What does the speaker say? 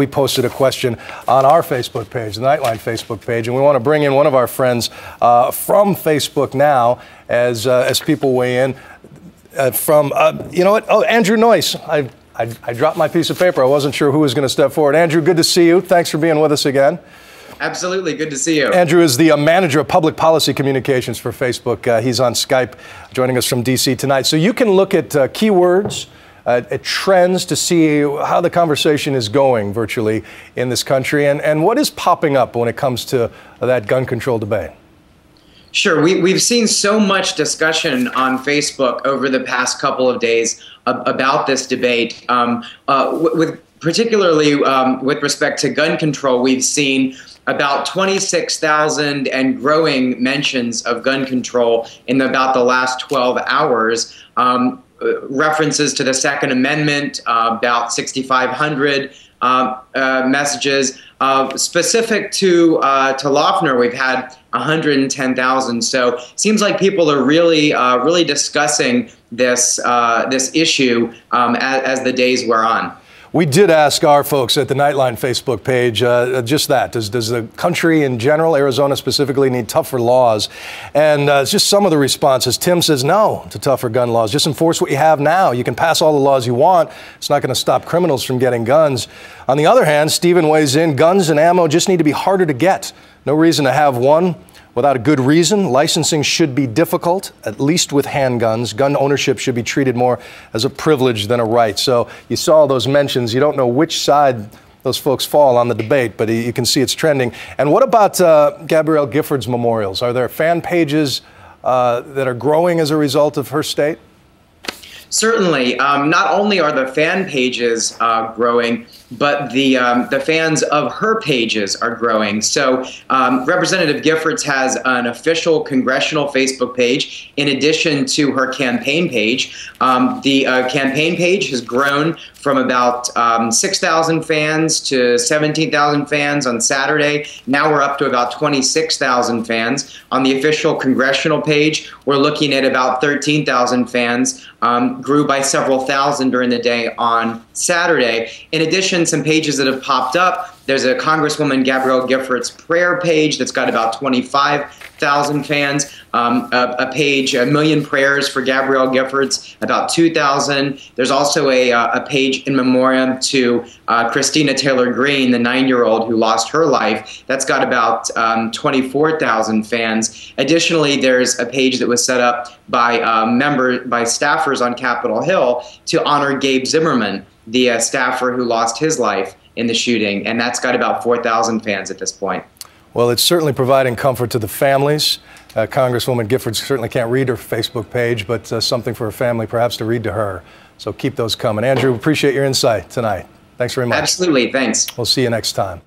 we posted a question on our Facebook page, the Nightline Facebook page, and we want to bring in one of our friends from Facebook now as people weigh in from, you know what? Oh, Andrew Noyes. I dropped my piece of paper. I wasn't sure who was going to step forward. Andrew, good to see you. Thanks for being with us again. Absolutely. Good to see you. Andrew is the manager of public policy communications for Facebook. He's on Skype joining us from D.C. tonight. So you can look at keywords, at trends to see how the conversation is going virtually in this country and what is popping up when it comes to that gun control debate. Sure. We've seen so much discussion on Facebook over the past couple of days about this debate. Particularly with respect to gun control, we've seen about 26,000 and growing mentions of gun control in about the last 12 hours. References to the Second Amendment, about 6,500 messages. Specific to Loughner, we've had 110,000. So it seems like people are really discussing this issue as the days wear on. We did ask our folks at the Nightline Facebook page just that. Does the country in general, Arizona specifically, need tougher laws? And just some of the responses. Tim says no to tougher gun laws. Just enforce what you have now. You can pass all the laws you want. It's not going to stop criminals from getting guns. On the other hand, Stephen weighs in. Guns and ammo just need to be harder to get. No reason to have one without a good reason. Licensing should be difficult, at least with handguns. Gun ownership should be treated more as a privilege than a right. So you saw those mentions. You don't know which side those folks fall on the debate, but you can see it's trending. And what about Gabrielle Giffords' memorials? Are there fan pages that are growing as a result of her state? Certainly. Not only are the fan pages growing, but the fans of her pages are growing. So Representative Giffords has an official congressional Facebook page in addition to her campaign page. The campaign page has grown from about 6,000 fans to 17,000 fans on Saturday. Now we're up to about 26,000 fans. On the official congressional page, we're looking at about 13,000 fans, grew by several thousand during the day on Saturday. In addition, some pages that have popped up, there's a Congresswoman Gabrielle Giffords prayer page that's got about 25,000 fans, a page, A Million Prayers for Gabrielle Giffords, about 2,000. There's also a page in memoriam to Christina Taylor Green, the 9-year-old who lost her life. That's got about 24,000 fans. Additionally, there's a page that was set up by staffers on Capitol Hill to honor Gabe Zimmerman, the staffer who lost his life in the shooting, and that's got about 4,000 fans at this point. Well, it's certainly providing comfort to the families. Congresswoman Giffords certainly can't read her Facebook page, but something for her family perhaps to read to her. So keep those coming. Andrew, appreciate your insight tonight. Thanks very much. Absolutely. Thanks. We'll see you next time.